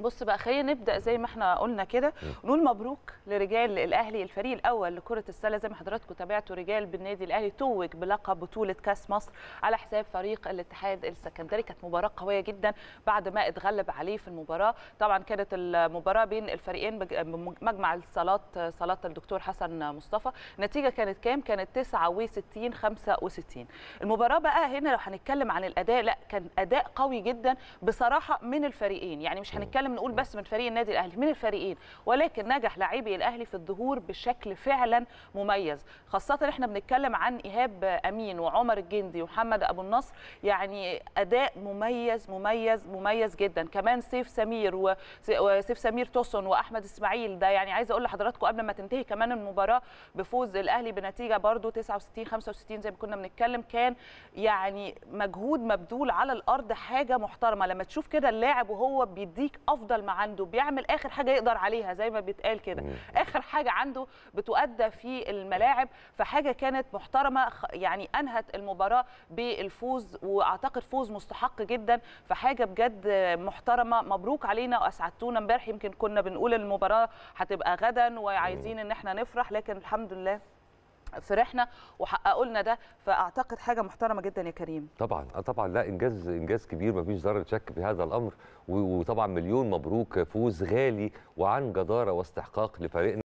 بص بقى، خلينا نبدا زي ما احنا قلنا كده، نقول مبروك لرجال الاهلي الفريق الاول لكره السله. زي ما حضراتكم تابعتوا، رجال بالنادي الاهلي توج بلقب بطوله كاس مصر على حساب فريق الاتحاد السكندري. كانت مباراه قويه جدا بعد ما اتغلب عليه في المباراه. طبعا كانت المباراه بين الفريقين بمجمع الصالات، صالات الدكتور حسن مصطفى. النتيجه كانت كام؟ كانت 69-65. المباراه بقى هنا لو هنتكلم عن الاداء، لا كان اداء قوي جدا بصراحه من الفريقين، يعني مش هنتكلم نقول بس من فريق النادي الاهلي، من الفريقين، ولكن نجح لاعبي الاهلي في الظهور بشكل فعلا مميز، خاصه احنا بنتكلم عن ايهاب امين وعمر الجندي ومحمد ابو النصر. يعني اداء مميز مميز مميز جدا. كمان سيف سمير توسن واحمد اسماعيل. ده يعني عايزه اقول لحضراتكم قبل ما تنتهي كمان المباراه بفوز الاهلي بنتيجه برده 69-65 زي ما كنا بنتكلم، كان يعني مجهود مبذول على الارض حاجه محترمه. لما تشوف كده اللاعب وهو بيديك افضل ما عنده، بيعمل اخر حاجه يقدر عليها زي ما بيتقال كده، اخر حاجه عنده بتؤدى في الملاعب، فحاجه كانت محترمه. يعني انهت المباراه بالفوز، واعتقد فوز مستحق جدا، فحاجه بجد محترمه. مبروك علينا واسعدتونا. امبارح يمكن كنا بنقول المباراه هتبقى غدا وعايزين ان احنا نفرح، لكن الحمد لله فرحنا وحققوا لنا ده، فاعتقد حاجه محترمه جدا يا كريم. طبعا لا، انجاز كبير، ما فيش ذره شك في هذا الامر. وطبعا مليون مبروك، فوز غالي وعن جداره واستحقاق لفريقنا.